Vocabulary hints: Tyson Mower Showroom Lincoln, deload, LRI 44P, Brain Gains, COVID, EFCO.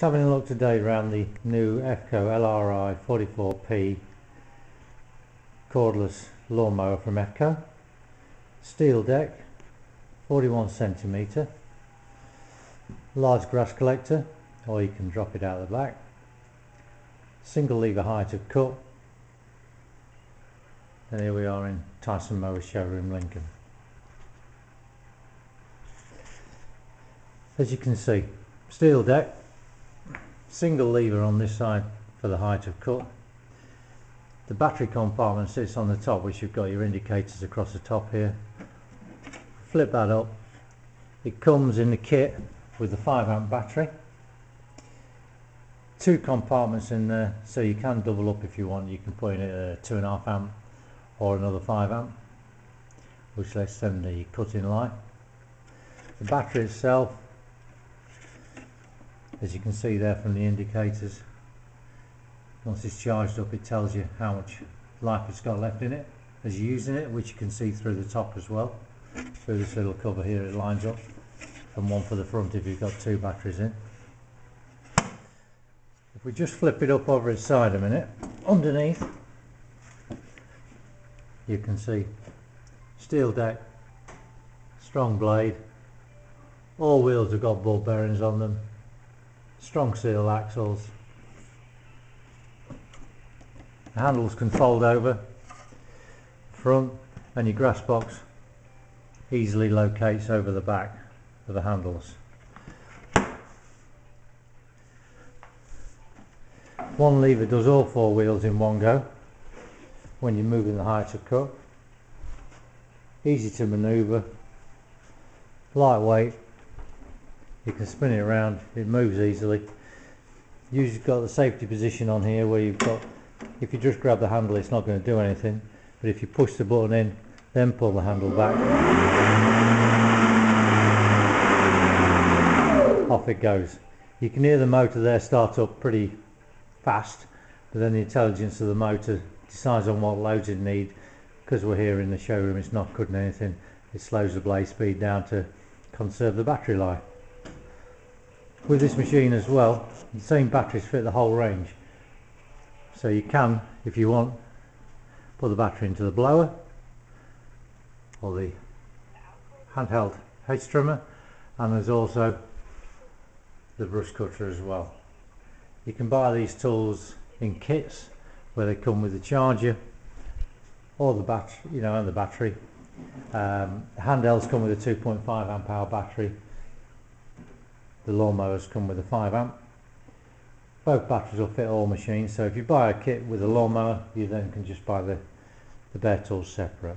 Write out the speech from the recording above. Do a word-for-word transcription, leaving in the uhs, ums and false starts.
Just having a look today around the new EFCO L R I forty-four P cordless lawnmower from EFCO. Steel deck, forty-one centimetre, large grass collector, or you can drop it out the back, single lever height of cut, and here we are in Tyson Mower Showroom Lincoln. As you can see, steel deck, single lever on this side for the height of cut. The battery compartment sits on the top, which you've got your indicators across the top here. Flip that up. It comes in the kit with the five amp battery. Two compartments in there, so you can double up if you want. You can put in a two point five amp or another five amp, which will extend the cutting life. The battery itself, as you can see there from the indicators, once it's charged up it tells you how much life it's got left in it as you're using it, which you can see through the top as well. Through this little cover here it lines up, and one for the front if you've got two batteries in. If we just flip it up over its side a minute, underneath you can see steel deck, strong blade, all wheels have got ball bearings on them, strong seal axles. The handles can fold over front, and your grass box easily locates over the back of the handles. One lever does all four wheels in one go when you're moving the height of cut. Easy to maneuver, lightweight. You can spin it around, it moves easily. You've got the safety position on here where you've got, if you just grab the handle it's not going to do anything, but if you push the button in then pull the handle back, off it goes. You can hear the motor there start up pretty fast, but then the intelligence of the motor decides on what loads it needs. Because we're here in the showroom it's not cutting anything, it slows the blade speed down to conserve the battery life. With this machine as well, the same batteries fit the whole range, so you can, if you want, put the battery into the blower or the handheld hedge trimmer, and there's also the brush cutter as well. You can buy these tools in kits where they come with the charger or the battery, you know, and the battery. Um, handhelds come with a two point five amp hour battery. The lawnmowers come with a five amp. Both batteries will fit all machines, so if you buy a kit with a lawnmower you then can just buy the, the bare tools separate.